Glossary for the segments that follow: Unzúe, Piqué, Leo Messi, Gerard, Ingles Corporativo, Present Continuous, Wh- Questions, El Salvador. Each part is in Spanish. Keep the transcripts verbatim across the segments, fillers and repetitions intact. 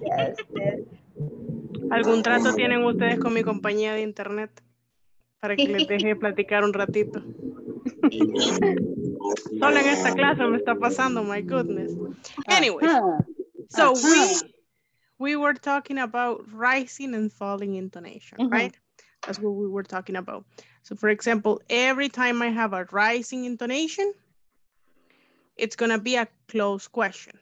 Yes, yes. ¿Algún trato tienen ustedes con mi compañía de internet? Para que les deje platicar un ratito. Solo en esta clase me está pasando, my goodness. Anyway, so we, we were talking about rising and falling intonation, mm-hmm. right? That's what we were talking about. So for example, every time I have a rising intonation, it's gonna be a closed question.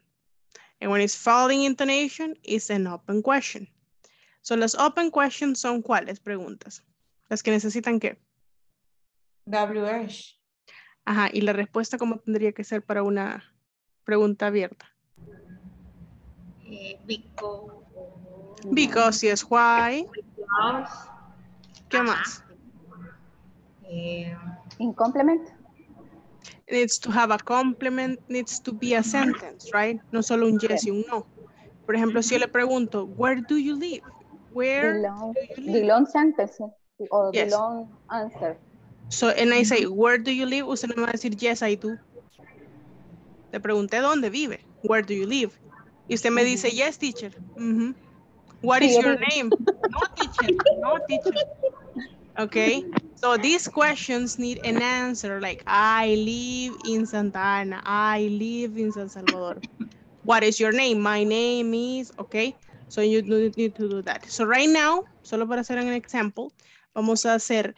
And when it's falling intonation, it's an open question. So las open questions son cuáles preguntas? Las que necesitan qué? W H. Ajá, y la respuesta, ¿cómo tendría que ser para una pregunta abierta? Eh, because. Because, yes, why. Because. ¿Qué Ajá. más? Eh, in complement. It needs to have a complement, needs to be a sentence, right? No solo un yes y un no. Por ejemplo, si yo le pregunto, where do you live? Where the long, do you live? The long sentence. Or yes. the long answer. So, and I say, where do you live? Usted me va a decir, yes, I do. Le pregunté, ¿dónde vive? Where do you live? Y usted me dice, yes, teacher. Mm-hmm. What is your name? No, teacher. No, teacher. Okay. So, these questions need an answer. Like, I live in Santa Ana. I live in San Salvador. What is your name? My name is... Okay. So, you need to do that. So, right now, solo para hacer un example, vamos a hacer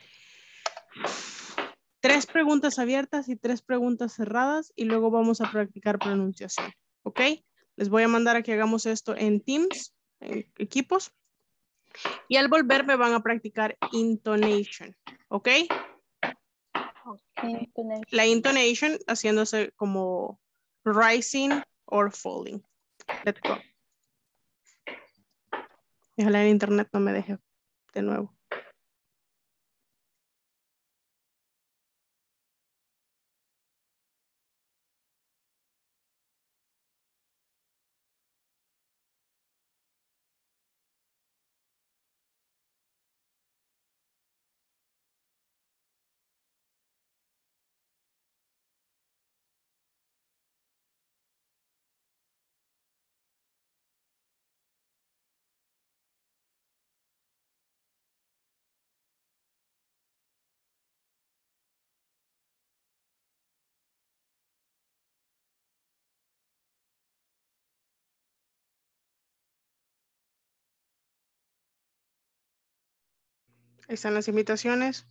tres preguntas abiertas y tres preguntas cerradas y luego vamos a practicar pronunciación. ¿Ok? Les voy a mandar a que hagamos esto en teams, en equipos. Y al volver me van a practicar intonation. ¿Ok? Intonation. La intonation haciéndose como rising or falling. Let's go. Ojalá el internet no me deje de nuevo. Ahí están las invitaciones.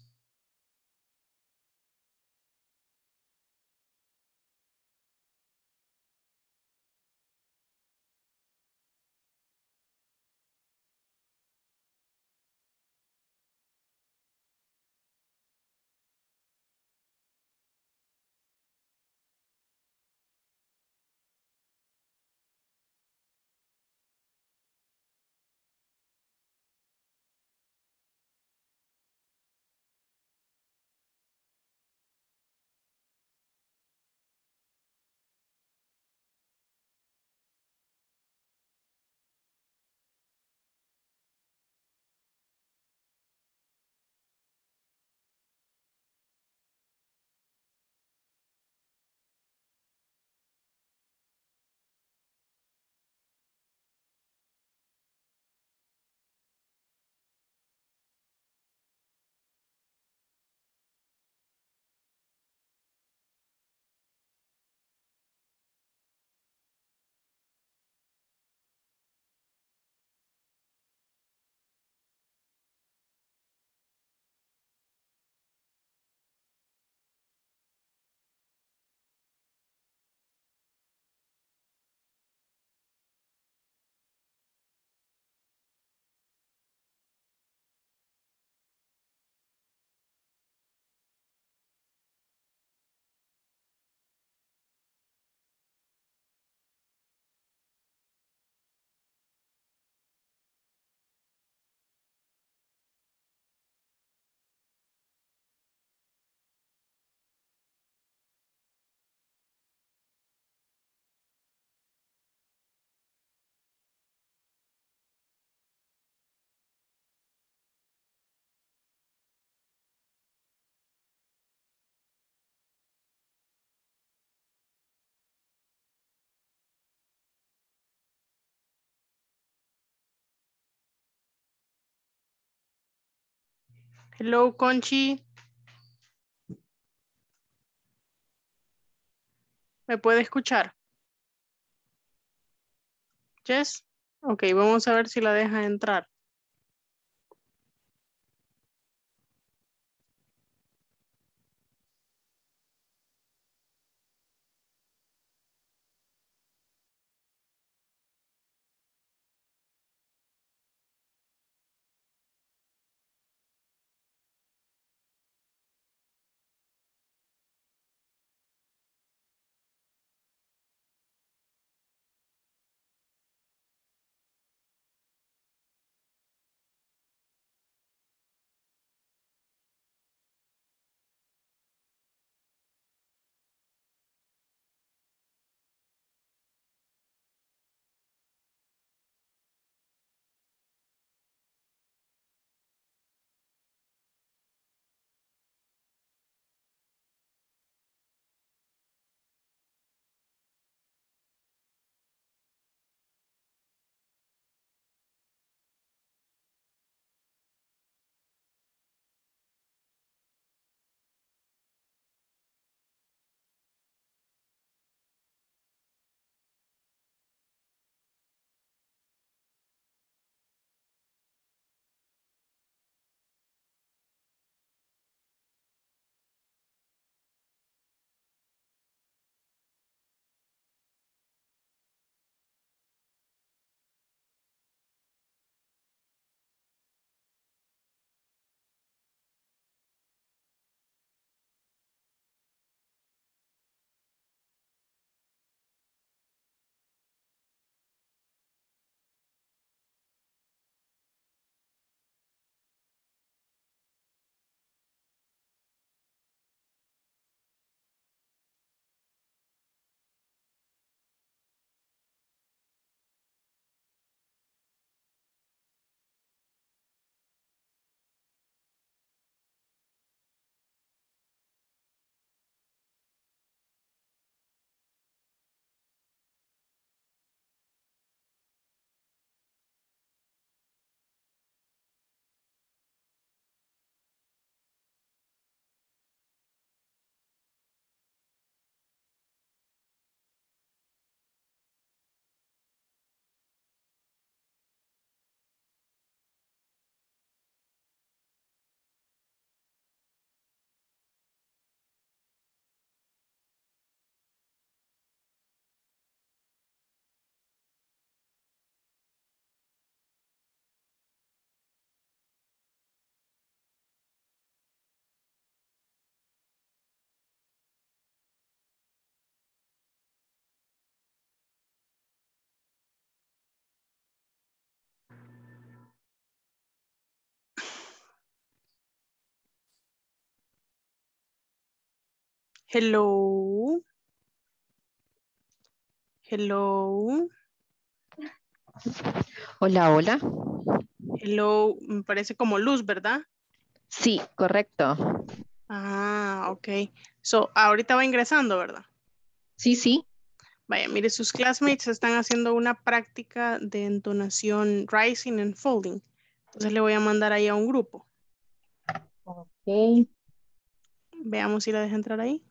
Hello, Conchi. ¿Me puede escuchar? Yes. Ok, vamos a ver si la deja entrar. Hello. Hello. Hola, hola. Hello, me parece como luz, ¿verdad? Sí, correcto. Ah, ok. So, ahorita va ingresando, ¿verdad? Sí, sí. Vaya, mire, sus classmates están haciendo una práctica de entonación rising and folding. Entonces le voy a mandar ahí a un grupo. Ok. Veamos si la deja entrar ahí.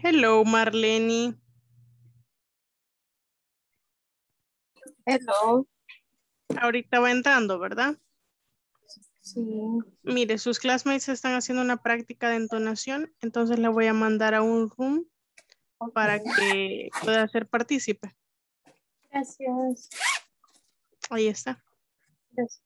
Hello, Marlene. Hello. Ahorita va entrando, ¿verdad? Sí. Mire, sus classmates están haciendo una práctica de entonación, entonces la voy a mandar a un room para que pueda ser partícipe. Gracias. Ahí está. Gracias.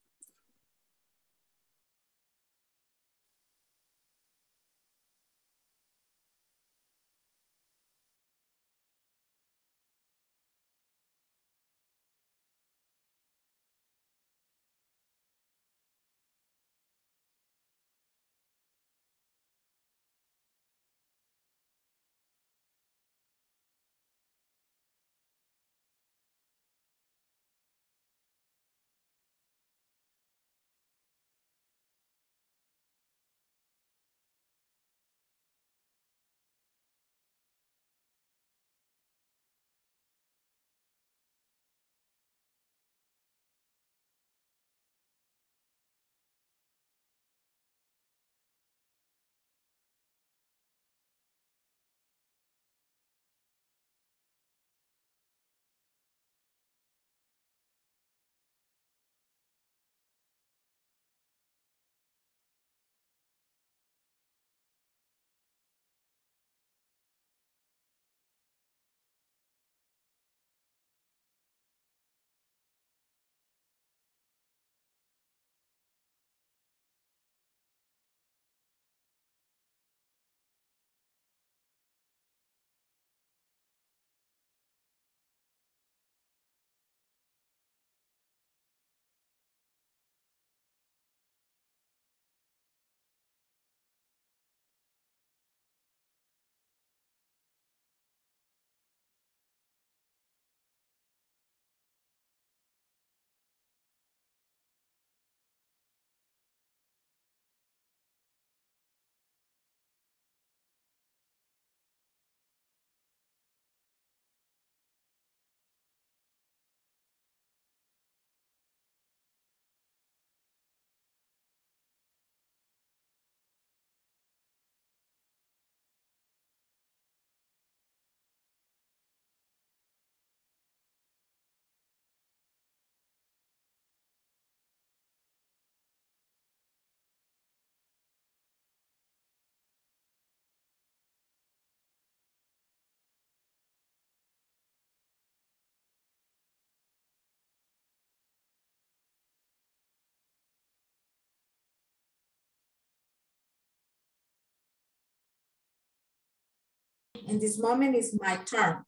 in this moment is my turn.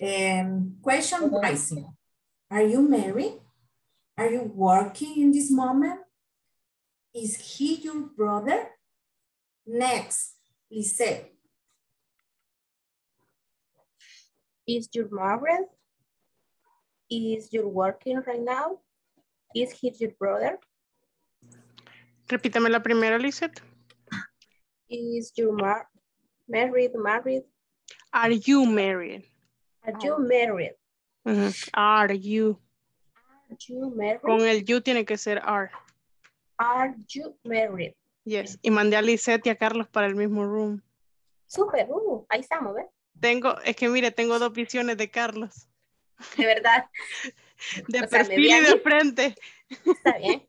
Um, question rising. Are you married? Are you working in this moment? Is he your brother? Next, Lisette. Is your married? Is you working right now? Is he your brother? Repítame la primera, Lisette. Is you mar married, married? Are you married? Are you married? Uh-huh. Are you? Are you married? Con el you tiene que ser are. Are you married? Yes. Y mandé a Lisette y a Carlos para el mismo room. Súper, uh, ahí estamos, ¿ves? Tengo, es que mire, tengo dos visiones de Carlos. De verdad. De o perfil sea, y de frente. Está bien.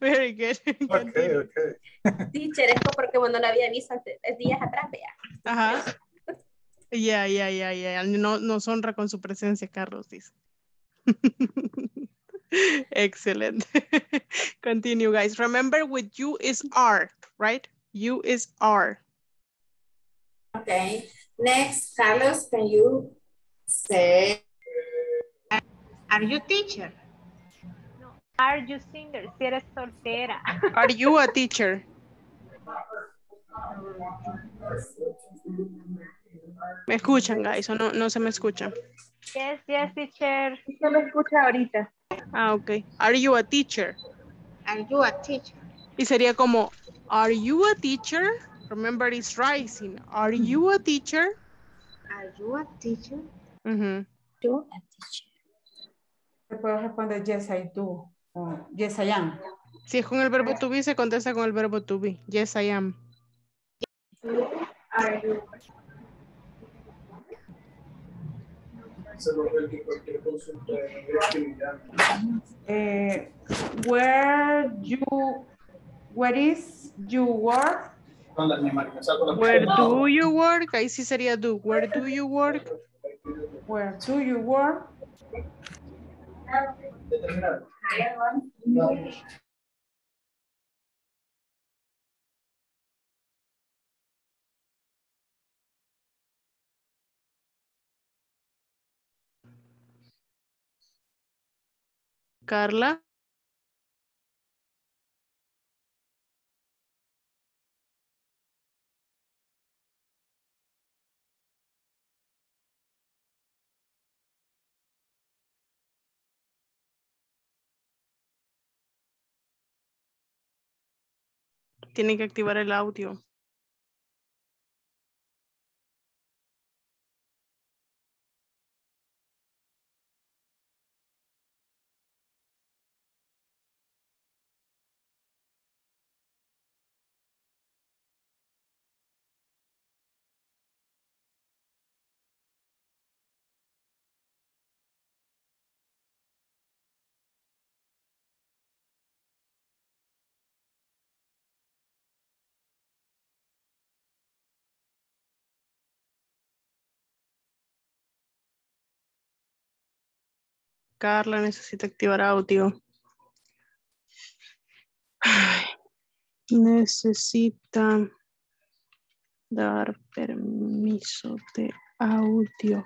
Very good. Okay, okay. Teacher, esto porque bueno, no lo había visto antes, días atrás, vea. Ajá. Ya, ya, ya, ya. No nos honra con su presencia, Carlos, dice. Excellent. Continue, guys. Remember, with you is are, right? You is are. Okay. Next, Carlos, can you say? Are you a teacher? No. Are you singer? Si eres soltera. Are you a teacher? ¿Me escuchan, guys? ¿O no, no se me escucha? Yes, yes, teacher. No me escucha ahorita. Ah, ok. Are you a teacher? Are you a teacher? Y sería como, are you a teacher? Remember, it's rising. Are you a teacher? Are you a teacher? Mm-hmm. Do a teacher. Te puedo responder, yes, I do. O yes, I am. Si es con el verbo to be, se contesta con el verbo to be. Yes, I am. Are you? Uh, where you, where is you work? Where do you work? Ahí sí sería do. Where do you work? Where do you work? Carla. Tienen que activar el audio. Carla necesita activar audio. Ay, necesita dar permiso de audio.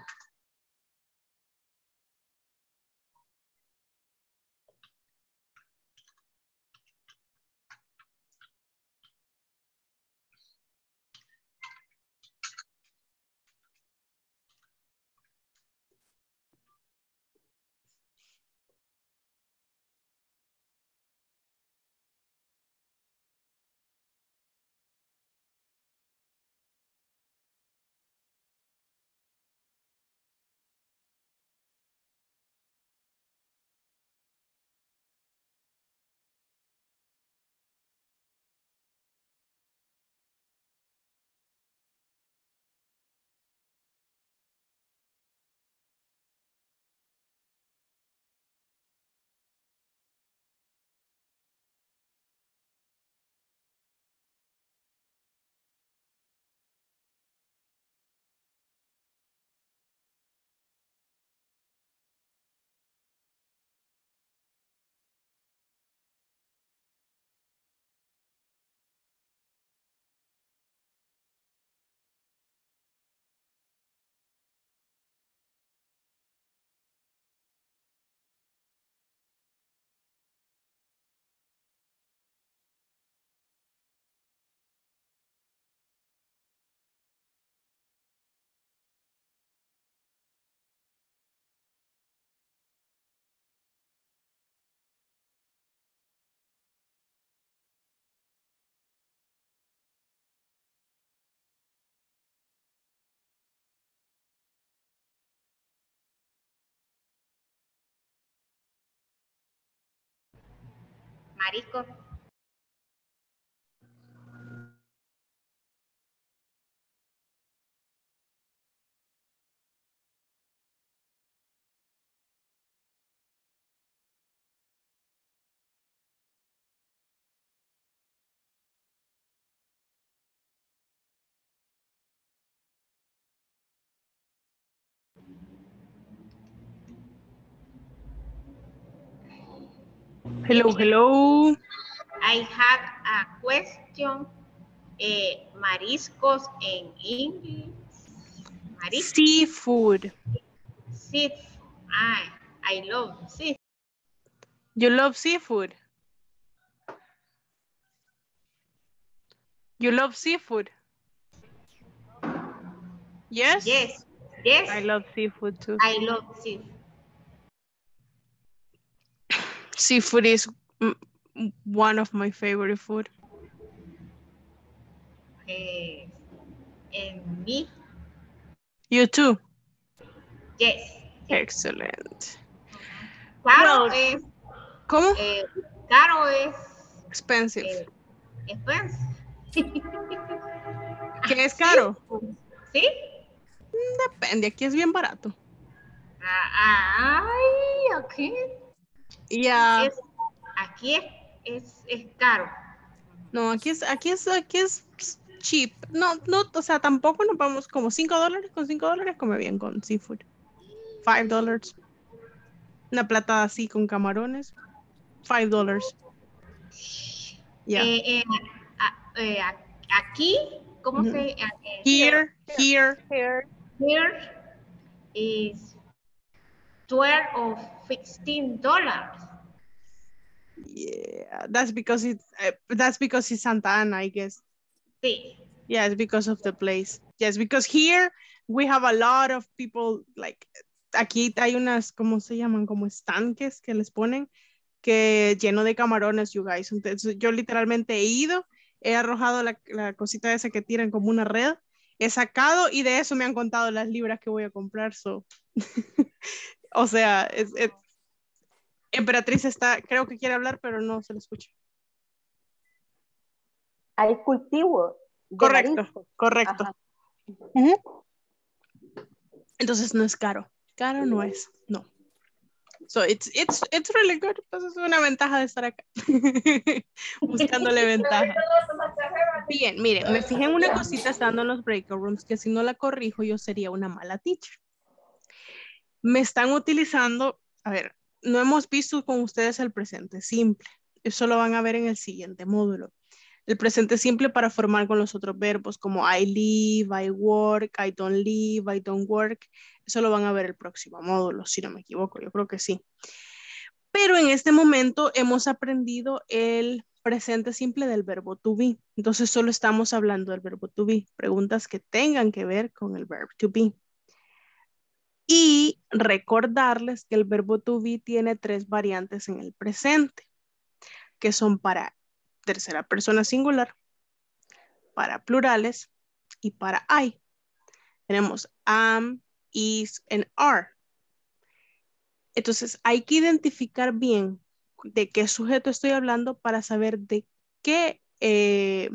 Marisco. Hello, hello. I have a question. Eh, mariscos en English. Mariscos. Seafood. Seafood. I, I love seafood. You love seafood? You love seafood? Yes? Yes. Yes. I love seafood too. I love seafood. Seafood is one of my favorite food. Eh, and me? You too? Yes. Excellent. Caro well, es... ¿Cómo? Eh, caro es... Expensive. Eh, expensive. ¿Qué es caro? ¿Sí? Depende, aquí es bien barato. Ay, ok. Yeah. Es, aquí es, es, es caro. No, aquí es, aquí es, aquí es cheap. No, no, o sea, tampoco nos vamos como cinco dólares. Con cinco dólares come bien con seafood. five dollars. Una platada así con camarones. five dollars. Yeah. Eh, eh, eh, aquí, ¿cómo mm-hmm. se? Eh, here, here, here. Here is twelve or fifteen dollars. Yeah, that's because it uh, that's because it's Santa Ana, I guess. Sí. Yeah, it's because of the place. Yes, because here we have a lot of people, like, aquí hay unas, ¿cómo se llaman? Como estanques que les ponen, que lleno de camarones, you guys. Entonces, yo literalmente he ido, he arrojado la, la cosita esa que tiran como una red, he sacado y de eso me han contado las libras que voy a comprar, so... O sea, es, es, Emperatriz está, creo que quiere hablar, pero no se le escucha. Hay cultivo. Correcto, marisco. Correcto. Uh-huh. Entonces no es caro. Caro no es, no. So it's, it's, it's really good. Entonces es una ventaja de estar acá. Buscándole ventaja. Bien, miren, me fijé en una cosita estando en los breakout rooms, que si no la corrijo yo sería una mala teacher. Me están utilizando, a ver, no hemos visto con ustedes el presente simple. Eso lo van a ver en el siguiente módulo. El presente simple para formar con los otros verbos como I live, I work, I don't live, I don't work. Eso lo van a ver el próximo módulo, si no me equivoco. Yo creo que sí. Pero en este momento hemos aprendido el presente simple del verbo to be. Entonces solo estamos hablando del verbo to be. Preguntas que tengan que ver con el verbo to be. Y recordarles que el verbo to be tiene tres variantes en el presente, que son para tercera persona singular, para plurales y para I. Tenemos am, is, and are. Entonces hay que identificar bien de qué sujeto estoy hablando para saber de qué, eh,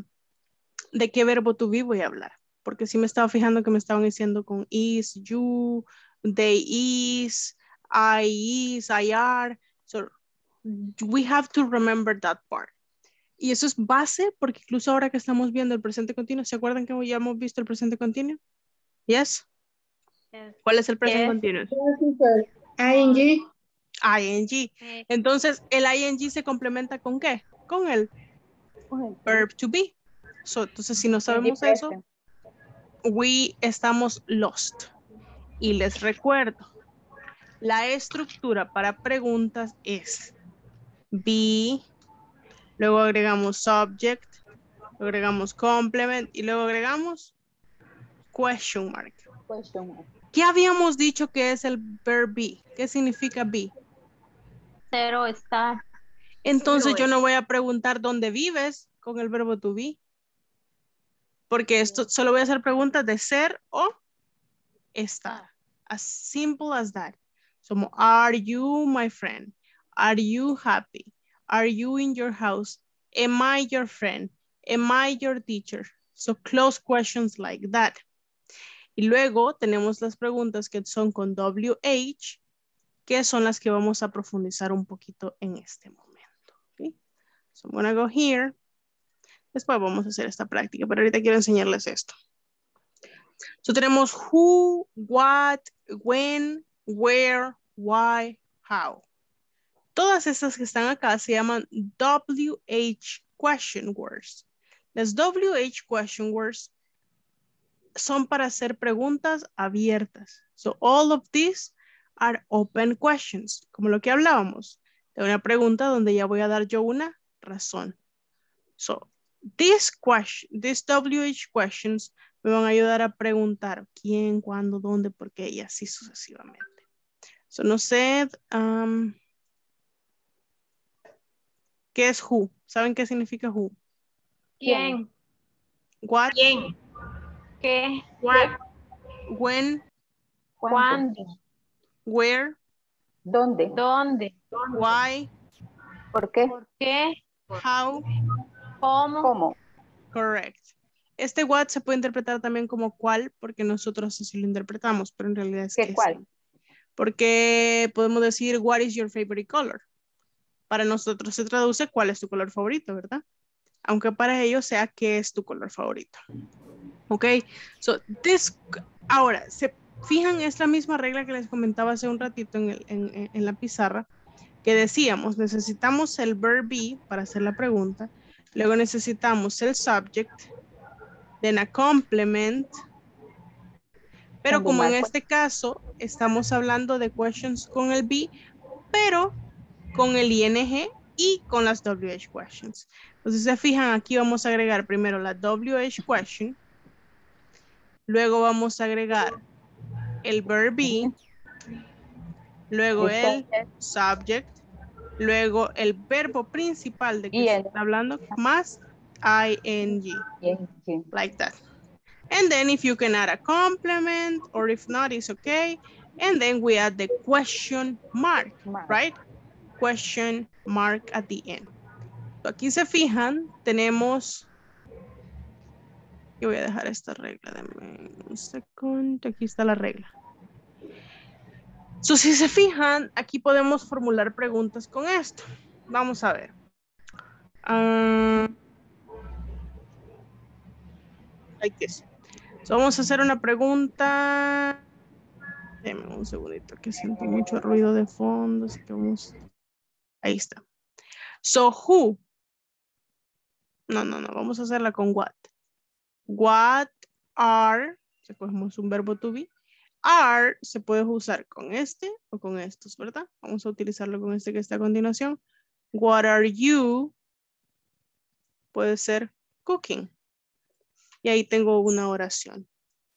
de qué verbo to be voy a hablar. Porque sí me estaba fijando que me estaban diciendo con is, you... They is, I is, I are. So we have to remember that part. Y eso es base porque incluso ahora que estamos viendo el presente continuo, ¿se acuerdan que ya hemos visto el presente continuo? Yes. Yes. ¿Cuál es el presente yes. continuo? I N G. I N G. Entonces, el I N G se complementa con ¿qué? Con el verb to be. So, entonces, si no sabemos eso, we estamos lost. Y les recuerdo, la estructura para preguntas es be, luego agregamos subject, luego agregamos complement y luego agregamos question mark. Question mark. ¿Qué habíamos dicho que es el verb be? ¿Qué significa be? Cero está. Entonces Cero yo no voy a preguntar dónde vives con el verbo to be. Porque esto solo voy a hacer preguntas de ser o estar. As simple as that. So, are you my friend? Are you happy? Are you in your house? Am I your friend? Am I your teacher? So close questions like that. Y luego tenemos las preguntas que son con W H, que son las que vamos a profundizar un poquito en este momento. ¿Okay? So I'm going to go here. Después vamos a hacer esta práctica, pero ahorita quiero enseñarles esto. So tenemos who, what, when, where, why, how. Todas estas que están acá se llaman W H question words. Las W H question words son para hacer preguntas abiertas. So all of these are open questions, como lo que hablábamos, de una pregunta donde ya voy a dar yo una razón. So these question, these W H questions me van a ayudar a preguntar quién, cuándo, dónde, por qué y así sucesivamente. So no sé, um, ¿qué es who? ¿Saben qué significa who? ¿Quién? What? ¿Quién? ¿Qué? What? When? ¿Cuándo? Where? ¿Dónde? ¿Dónde? Why? ¿Por qué? ¿Por qué? How? ¿Cómo? ¿Cómo? Correct. Este what se puede interpretar también como cuál, porque nosotros así lo interpretamos, pero en realidad es que cuál. Porque podemos decir, what is your favorite color? Para nosotros se traduce, ¿cuál es tu color favorito? ¿Verdad? Aunque para ellos sea, ¿qué es tu color favorito? Ok. So, this, ahora, se fijan, es la misma regla que les comentaba hace un ratito en, el, en, en la pizarra, que decíamos, necesitamos el verb be para hacer la pregunta, luego necesitamos el subject, then a complement, pero como en este caso estamos hablando de questions con el be, pero con el ing y con las W H questions. Entonces se fijan, aquí vamos a agregar primero la W H question, luego vamos a agregar el verb be, luego el subject, luego el verbo principal de que se está hablando, más ing, like that. And then if you can add a complement, or if not, it's okay. And then we add the question mark, right? Question mark at the end. Aquí se fijan, tenemos... Yo voy a dejar esta regla, dame un segundo, aquí está la regla. So, si se fijan, aquí podemos formular preguntas con esto. Vamos a ver. Um, like this. So, vamos a hacer una pregunta. Deme un segundito que siento mucho ruido de fondo, así que vamos. Ahí está. So, who? No, no, no, vamos a hacerla con what. What are, si cogemos un verbo to be, are se puede usar con este o con estos, ¿verdad? Vamos a utilizarlo con este que está a continuación. What are you? Puede ser cooking. Y ahí tengo una oración.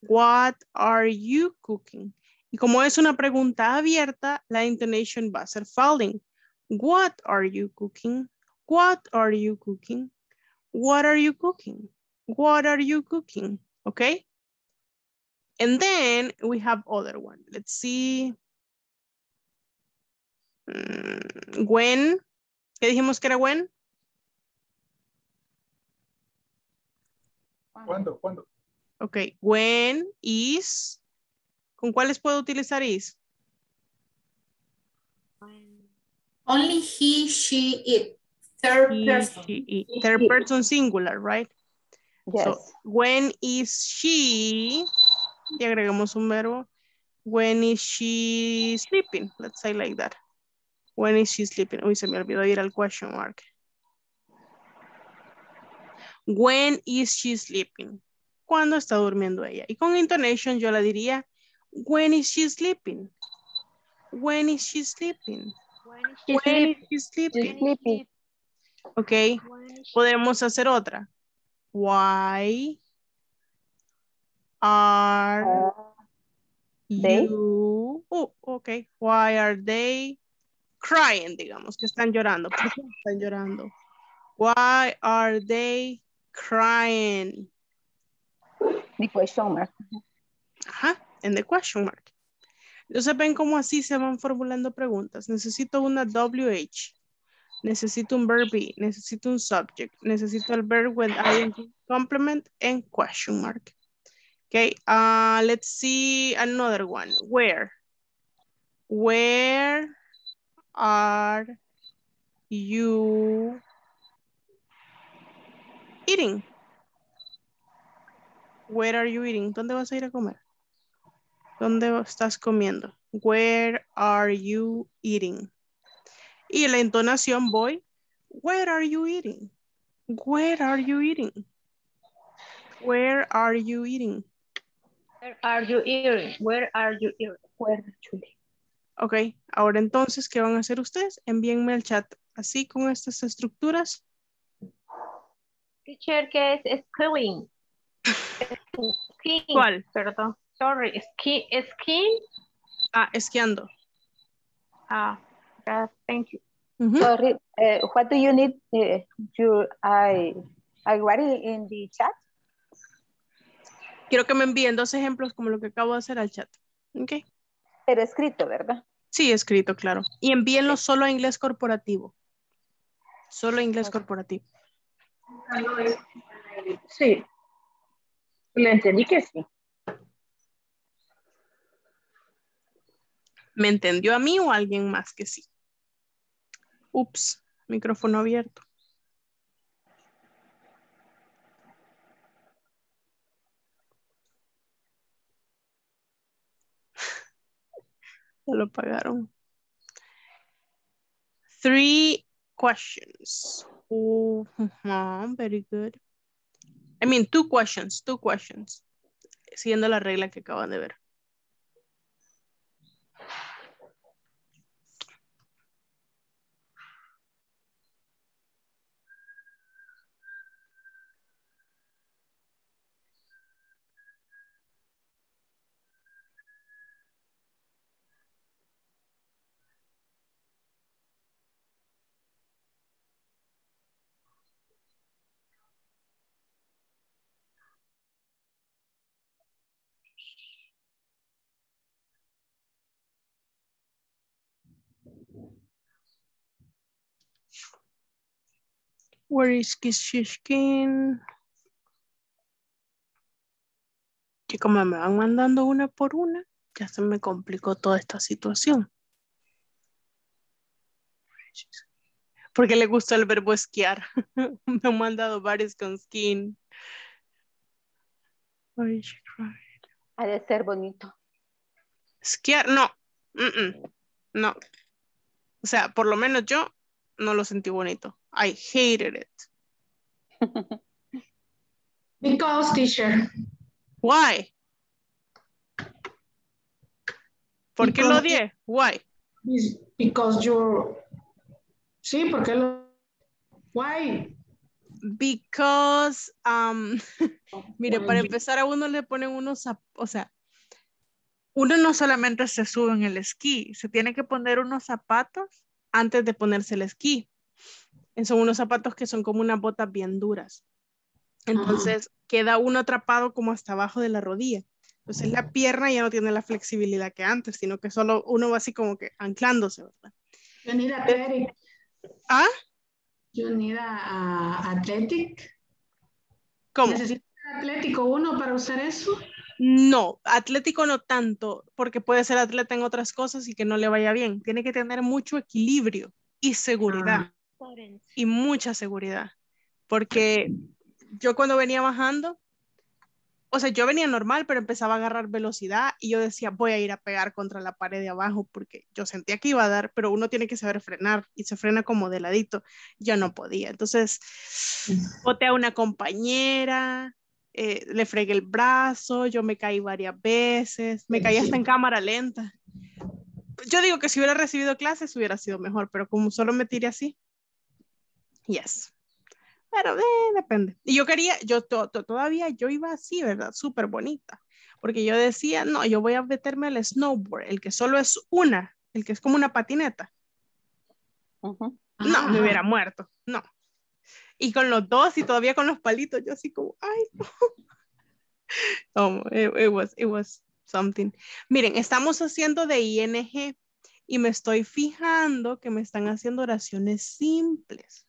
What are you cooking? Y como es una pregunta abierta, la intonation va a ser falling. What are you cooking? What are you cooking? What are you cooking? What are you cooking? Okay. And then we have other one. Let's see. Mm, when. ¿Qué dijimos que era when? ¿Cuándo? ¿Cuándo? Ok. When, is. ¿Con cuáles puedo utilizar is? Only he, she, it. Third he, person. She, it. Third he, person it. Singular, right? Yes. So, when is she... Y agregamos un verbo. When is she sleeping? Let's say like that. When is she sleeping? Uy, se me olvidó ir al question mark. When is she sleeping? ¿Cuándo está durmiendo ella? Y con intonation yo la diría, when is she sleeping? When is she sleeping? When is she sleeping? Ok. Podemos hacer otra. Why are they? You, oh, ok, why are they crying, digamos, que están llorando, ¿por qué están llorando? Why are they crying? The question mark. Ajá, en the question mark. Entonces ven cómo así se van formulando preguntas. Necesito una W H. Necesito un verb be, necesito un subject, necesito el verb with I N G, complement, and question mark. Okay, uh, let's see another one. Where? Where are you eating? Where are you eating? ¿Dónde vas a ir a comer? ¿Dónde estás comiendo? Where are you eating? Y la entonación voy, where are you eating? Where are you eating? Where are you eating? Where are you eating? Where are you eating? Where are you eating? Ok, ahora entonces, ¿qué van a hacer ustedes? Envíenme el chat así con estas estructuras. Teacher, ¿qué es skin? ¿Cuál? Perdón, sorry, ski, skin. Ah, esquiando. Ah, uh, thank you. Mm-hmm. Sorry, uh, what do you need? Uh, you, I, I write it in the chat. Quiero que me envíen dos ejemplos como lo que acabo de hacer al chat. Ok. Pero escrito, ¿verdad? Sí, escrito, claro. Y envíenlo solo a Inglés Corporativo. Solo a Inglés Corporativo. Sí. Le entendí que sí. ¿Me entendió a mí o a alguien más que sí? Ups, micrófono abierto. Ya lo pagaron. Three questions. Oh, uh-huh, very good. I mean, two questions, two questions. Siguiendo la regla que acaban de ver. Where is Kishishkin? Que como me van mandando una por una, ya se me complicó toda esta situación. Porque le gusta el verbo esquiar. Me han mandado varios con skin. Ha de ser bonito. Esquiar, no. Mm -mm. No. O sea, por lo menos yo no lo sentí bonito. I hated it. Because, teacher. Why? ¿Por qué lo odié? Why? Because you're... Sí, porque lo... Why? Because, um... mire, para empezar a uno le ponen unos... O sea, uno no solamente se sube en el esquí, se tiene que poner unos zapatos antes de ponerse el esquí. Son unos zapatos que son como unas botas bien duras. Entonces ah. queda uno atrapado como hasta abajo de la rodilla. Entonces la pierna ya no tiene la flexibilidad que antes, sino que solo uno va así como que anclándose, ¿verdad? You need athletic. ¿Ah? You need a, uh, athletic. ¿Cómo? ¿Necesita atlético uno para usar eso? No, atlético no tanto, porque puede ser atleta en otras cosas y que no le vaya bien. Tiene que tener mucho equilibrio y seguridad. Ah. Y mucha seguridad, porque yo cuando venía bajando, o sea, yo venía normal, pero empezaba a agarrar velocidad y yo decía, voy a ir a pegar contra la pared de abajo, porque yo sentía que iba a dar, pero uno tiene que saber frenar y se frena como de ladito. Yo no podía, entonces boté a una compañera, eh, le fregué el brazo, yo me caí varias veces, me caí hasta en cámara lenta. Yo digo que si hubiera recibido clases hubiera sido mejor, pero como solo me tiré así, yes. Pero eh, depende. Y yo quería, yo to, to, todavía yo iba así, ¿verdad? Súper bonita. Porque yo decía, no, yo voy a meterme al snowboard, el que solo es una, el que es como una patineta. Uh-huh. No, me hubiera muerto, no. Y con los dos y todavía con los palitos, yo así como, ay, no. Oh, it, it was, it was. Something. Miren, estamos haciendo de I N G y me estoy fijando que me están haciendo oraciones simples.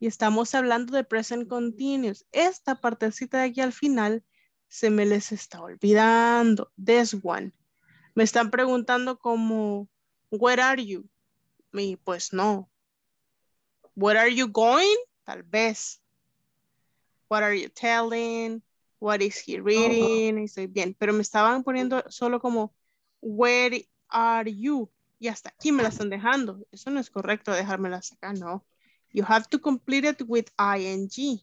Y estamos hablando de present continuous. Esta partecita de aquí al final se me les está olvidando. This one. Me están preguntando como, where are you? Y pues no. Where are you going? Tal vez. What are you telling? What is he reading? Y estoy bien. Pero me estaban poniendo solo como, where are you? Y hasta aquí me la están dejando. Eso no es correcto, dejármela acá, no. You have to complete it with ing.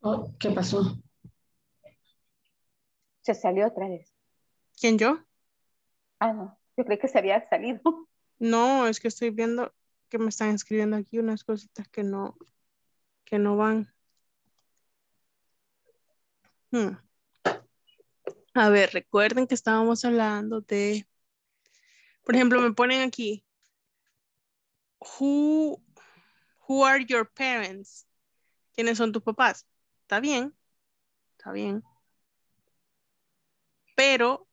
Oh, ¿qué pasó? Se salió otra vez. ¿Quién, yo? Ah, no. Yo creí que se había salido. No, es que estoy viendo que me están escribiendo aquí unas cositas que no, que no van. Hmm. A ver, recuerden que estábamos hablando de, por ejemplo, me ponen aquí, who, who are your parents? ¿Quiénes son tus papás? Está bien, está bien. Pero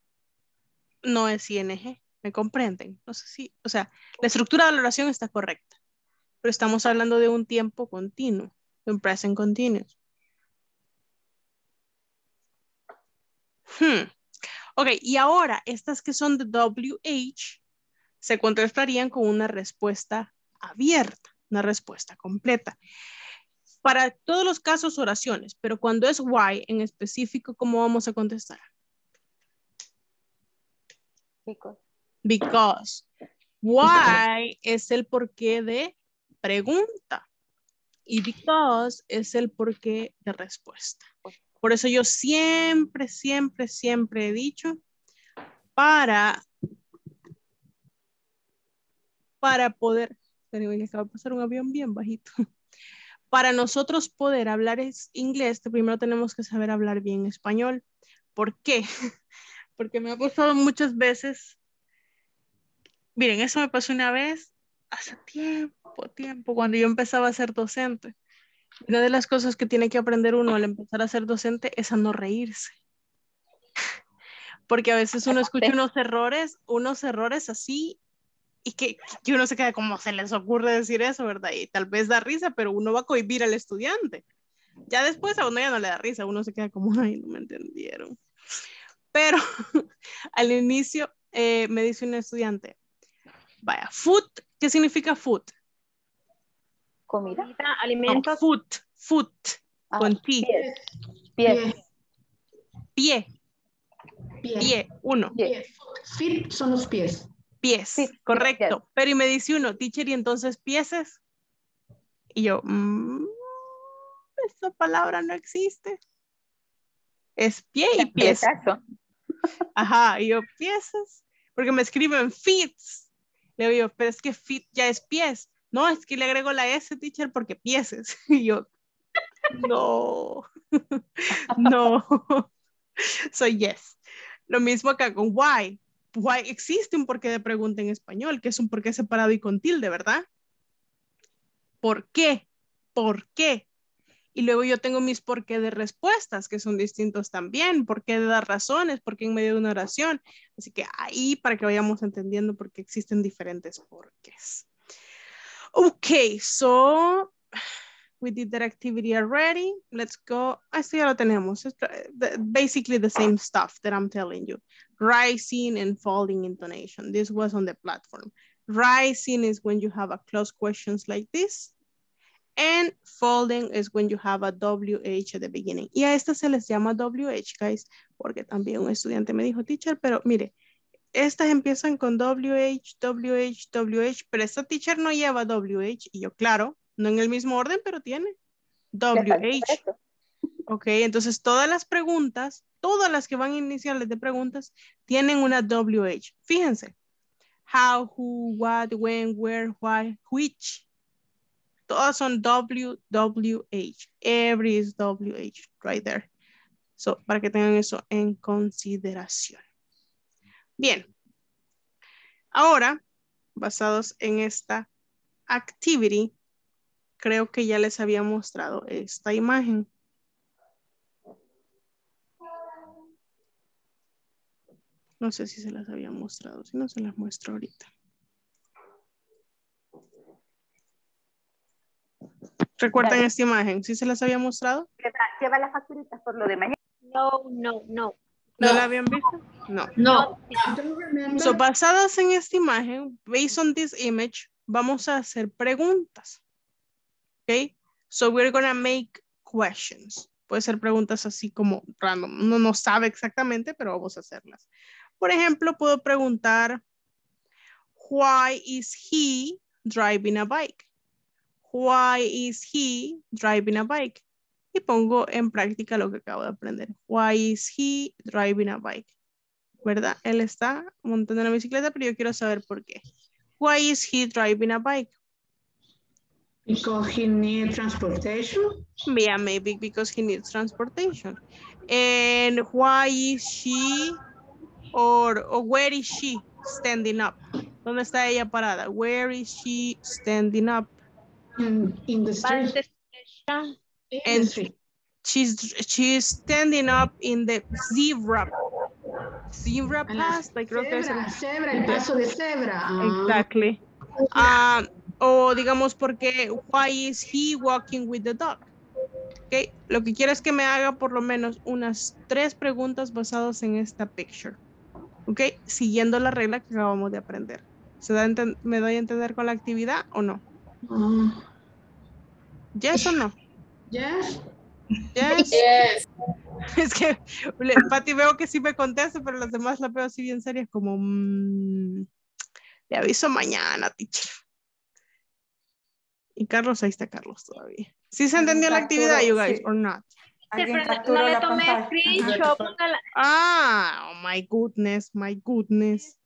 no es I N G, ¿me comprenden? No sé si, o sea, la estructura de la oración está correcta, pero estamos hablando de un tiempo continuo, de un present continuous. Hmm. Ok, y ahora estas que son de W H se contestarían con una respuesta abierta, una respuesta completa. Para todos los casos oraciones, pero cuando es why en específico, ¿cómo vamos a contestar? Because. Because. Why es el porqué de pregunta y because es el porqué de respuesta. Por eso yo siempre, siempre, siempre he dicho, para, para poder, que acaba de pasar un avión bien bajito, para nosotros poder hablar inglés, primero tenemos que saber hablar bien español. ¿Por qué? Porque me ha pasado muchas veces, miren, eso me pasó una vez, hace tiempo, tiempo, cuando yo empezaba a ser docente. Una de las cosas que tiene que aprender uno al empezar a ser docente es a no reírse. Porque a veces uno escucha unos errores, unos errores así, y que, que uno se queda como, se les ocurre decir eso, ¿verdad? Y tal vez da risa, pero uno va a cohibir al estudiante. Ya después a uno ya no le da risa, uno se queda como, ay, no me entendieron. Pero al inicio eh, me dice un estudiante, vaya, food, ¿qué significa food? Comida, alimentos. No, food, food, ah, con ti. Pie. Pie. Pie. Pie, uno. Pie. Feet son los pies. Pies, feet, correcto. Feet. Pero y me dice uno, teacher, ¿y entonces pieses? Y yo, mmm, esta palabra no existe. Es pie y pies. Exacto. Ajá, y yo, pieses. Porque me escriben feet. Le digo, pero es que feet ya es pies. No, es que le agrego la S, teacher, porque pieses. Y yo, no, no. So, yes. Lo mismo acá con why. Why existe un porqué de pregunta en español, que es un porqué separado y con tilde, ¿verdad? ¿Por qué? ¿Por qué? Y luego yo tengo mis porqué de respuestas, que son distintos también. Porqué de dar razones, porqué en medio de una oración. Así que ahí, para que vayamos entendiendo por qué existen diferentes porqués. Okay, so we did that activity already. Let's go. Esto ya lo tenemos. It's basically the same stuff that I'm telling you. Rising and falling intonation. This was on the platform. Rising is when you have a closed questions like this. And falling is when you have a W H at the beginning. Y a esta se les llama W H, guys. Porque también un estudiante me dijo, teacher, pero mire, estas empiezan con W H, W H, W H, pero esta teacher no lleva W H. Y yo, claro, no en el mismo orden, pero tiene W H. Ok, entonces todas las preguntas, todas las que van iniciales de preguntas, tienen una W H. Fíjense. How, who, what, when, where, why, which. Todas son W, W H. Every is W H, right there. So, para que tengan eso en consideración. Bien, ahora, basados en esta activity, creo que ya les había mostrado esta imagen. No sé si se las había mostrado, si no se las muestro ahorita. ¿Recuerdan vale. esta imagen? ¿Sí se las había mostrado? ¿Lleva las facturitas por lo de mañana? No, no, no. ¿No, no. la habían visto? No. No. no. So, basadas en esta imagen, based on this image, vamos a hacer preguntas. Ok. So we're gonna make questions. Puede ser preguntas así como random. Uno no sabe exactamente, pero vamos a hacerlas. Por ejemplo, puedo preguntar, why is he driving a bike? Why is he driving a bike? Y pongo en práctica lo que acabo de aprender. Why is he driving a bike? ¿Verdad? Él está montando una bicicleta, pero yo quiero saber por qué. Why is he driving a bike? Because he needs transportation. Yeah, maybe because he needs transportation. And why is she or, or where is she standing up? ¿Dónde está ella parada? Where is she standing up? In, in the street. And she's she's standing up in the zebra. Zebra pass. Like zebra, zebra, el paso de zebra. Uh, exactly. Um, o digamos porque why is he walking with the dog? Okay. Lo que quiero es que me haga por lo menos unas tres preguntas basadas en esta picture. Okay. Siguiendo la regla que acabamos de aprender. ¿Se da me doy a entender con la actividad o no? Uh, ¿Yes o no? Yes. Yes. Yes. Es que Pati veo que sí me contesta, pero las demás las veo así bien serias como mmm, le aviso mañana, teacher. Y Carlos, ahí está Carlos todavía. ¿Sí se entendió la actividad, you guys, sí. or not? No le tomé screenshot. Ah, oh my goodness, my goodness.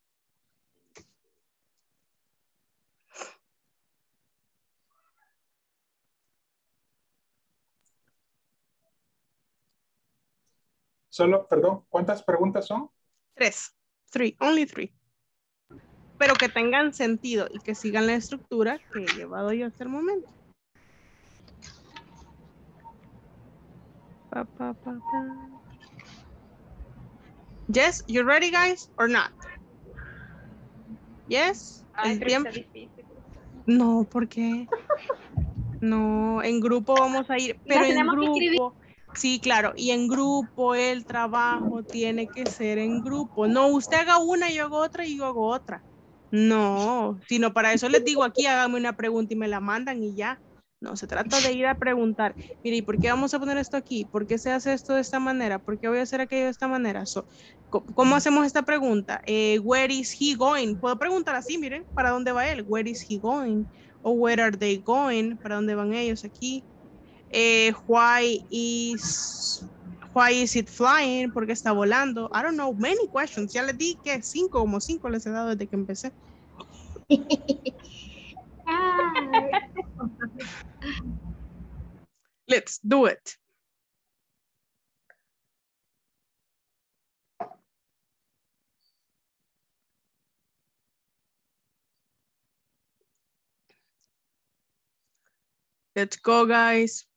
Solo, perdón, ¿cuántas preguntas son? Tres. Three, only three. Pero que tengan sentido y que sigan la estructura que he llevado yo hasta el momento. Pa, pa, pa, pa. Yes, you ready guys or not? Yes. Ay, el tiempo. No, ¿por qué? No, en grupo vamos a ir, pero en grupo. Sí, claro, y en grupo el trabajo tiene que ser en grupo. No, usted haga una, yo hago otra y yo hago otra. No, sino para eso les digo aquí, hágame una pregunta y me la mandan y ya. No, se trata de ir a preguntar. Mire, ¿y por qué vamos a poner esto aquí? ¿Por qué se hace esto de esta manera? ¿Por qué voy a hacer aquello de esta manera? So, ¿cómo hacemos esta pregunta? Eh, where is he going? Puedo preguntar así, miren, ¿para dónde va él? Where is he going? O where are they going? ¿Para dónde van ellos aquí? Eh, why is why is it flying? ¿Por qué está volando? I don't know, many questions. Ya les di que cinco, como cinco les he dado desde que empecé. Let's do it. Let's go, guys.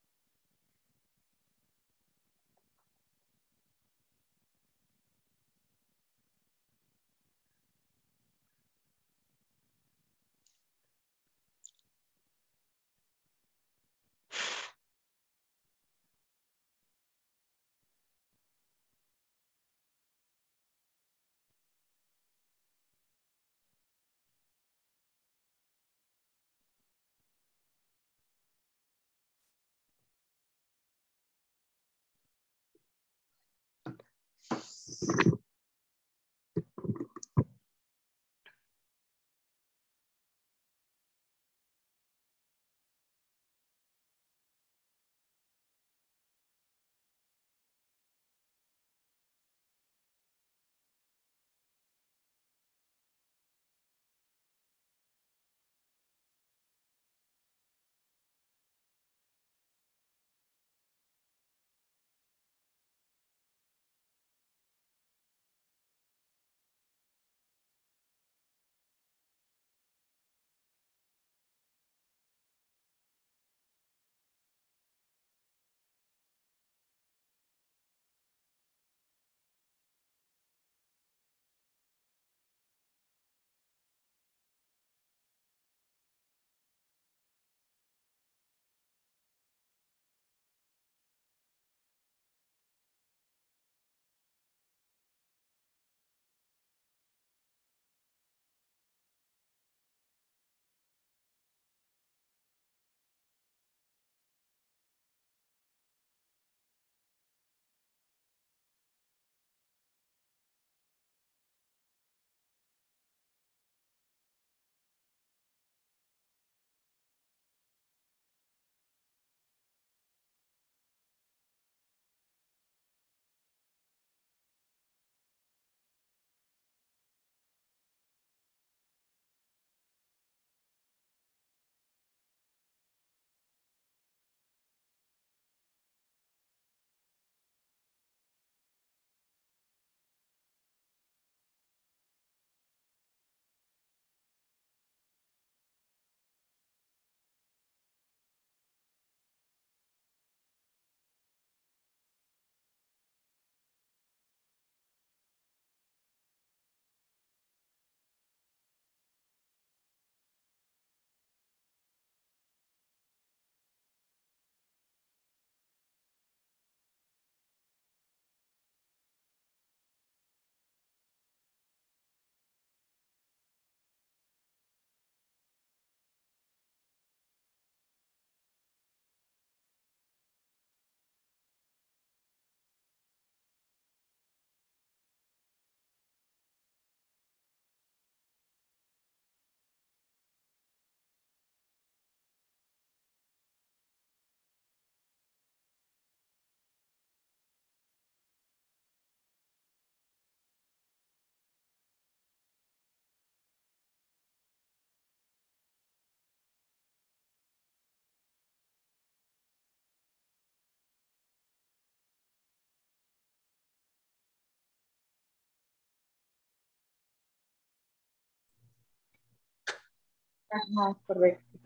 Ajá, correcto.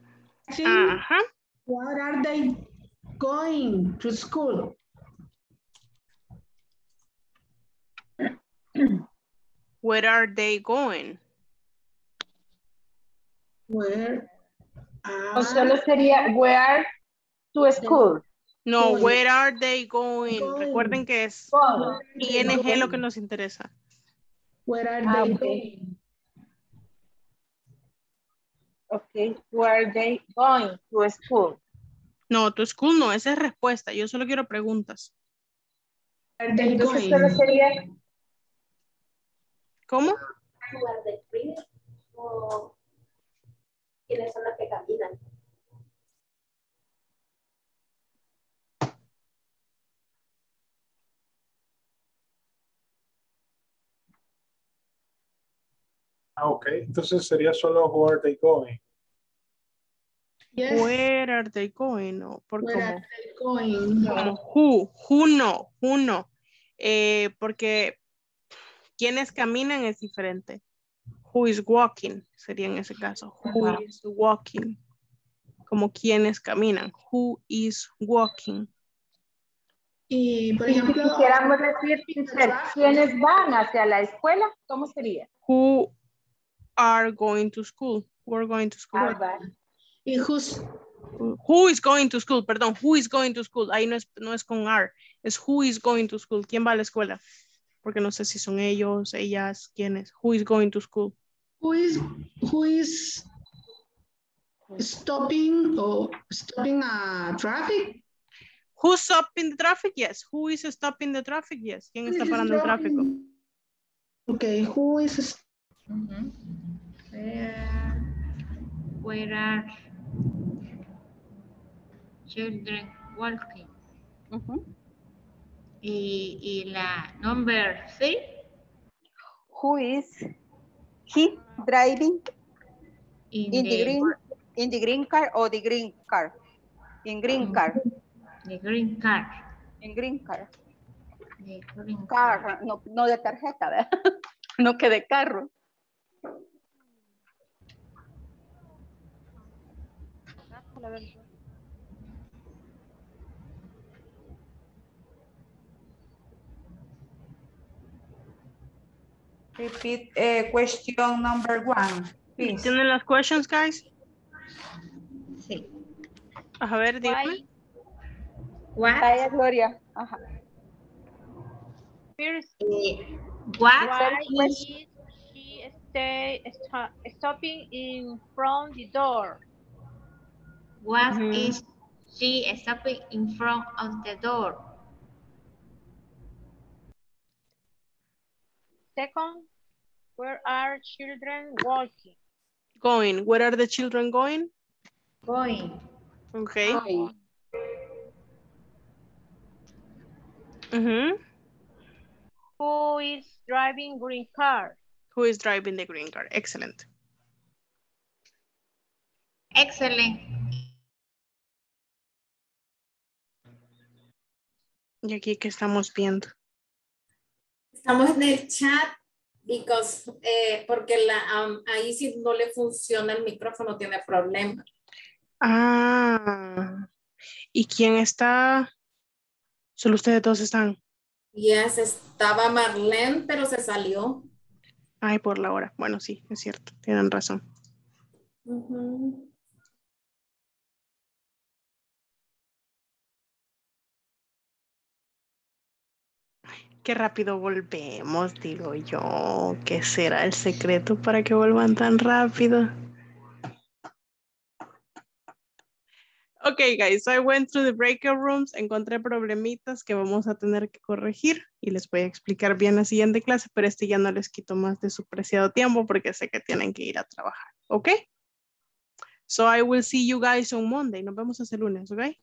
Sí. Ajá. What are they going to school? Where are they going? Where are... O solo sería where to school. No, going. Where are they going? going. Recuerden que es I N G lo que nos interesa. Where are ah, they okay. going? Okay, where are they going to school? No, to school no, esa es respuesta. Yo solo quiero preguntas. Are they Entonces going? solo sería... ¿Cómo? ¿O quiénes son los que caminan? Ah, ok. Entonces sería solo who are they going? Yes. Where are they going? No, por Where como, are they going? No. Como who, who no, who no. Eh, porque quienes caminan es diferente. Who is walking sería en ese caso. Who uh-huh. is walking. Como quienes caminan. Who is walking. Y por ejemplo, si quisiéramos decir quienes van hacia la escuela, ¿cómo sería? Who are going to school. Who are going to school. Ah, vale. Y who's, who is going to school. Perdón, who is going to school. Ahí no es, no es con are. Es who is going to school. ¿Quién va a la escuela? Porque no sé si son ellos, ellas, quiénes. Who is going to school? Who is, who is stopping or stopping a traffic? Who's stopping the traffic? Yes. Who is stopping the traffic? Yes. ¿Quién está parando el tráfico? Okay. Who is? Uh-huh. Where, where are children walking? Uh-huh. Y, y la number three. Who is he driving in, in the, the green in the green car or the green car? In green car. The green car. In green car. The green car. car. No, no de tarjeta, ¿verdad? No que de carro. Repeat uh, question number one, please. ¿Tienen las questions, guys? Sí. A ver, dígame. What? Vaya, Gloria. Ajá. First, what? Why is she stay, stop, stopping in front the door? What mm-hmm. is she stopping in front of the door? Second, where are children walking? Going. Where are the children going? Going. Okay. Going. Mm-hmm. Who is driving green car? Who is driving the green car? Excellent. Excellent. Y aquí que estamos viendo. Estamos en el chat because, eh, porque la, um, ahí si no le funciona el micrófono tiene problema. Ah, ¿y quién está? Solo ustedes dos están. Yes, estaba Marlene, pero se salió. Ay, por la hora. Bueno, sí, es cierto, tienen razón. Uh-huh. Qué rápido volvemos, digo yo. ¿Qué será el secreto para que vuelvan tan rápido? Okay, guys, so I went through the breakout rooms. Encontré problemitas que vamos a tener que corregir y les voy a explicar bien la siguiente clase, pero este ya no les quito más de su preciado tiempo porque sé que tienen que ir a trabajar. Okay? So I will see you guys on Monday. Nos vemos hasta el lunes, okay?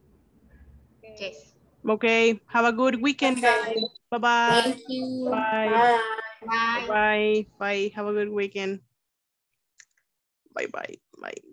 Yes. Okay, have a good weekend, guys. Bye-bye. Thank you. Bye. Bye. Bye. Bye. Bye. Have a good weekend. Bye-bye. Bye.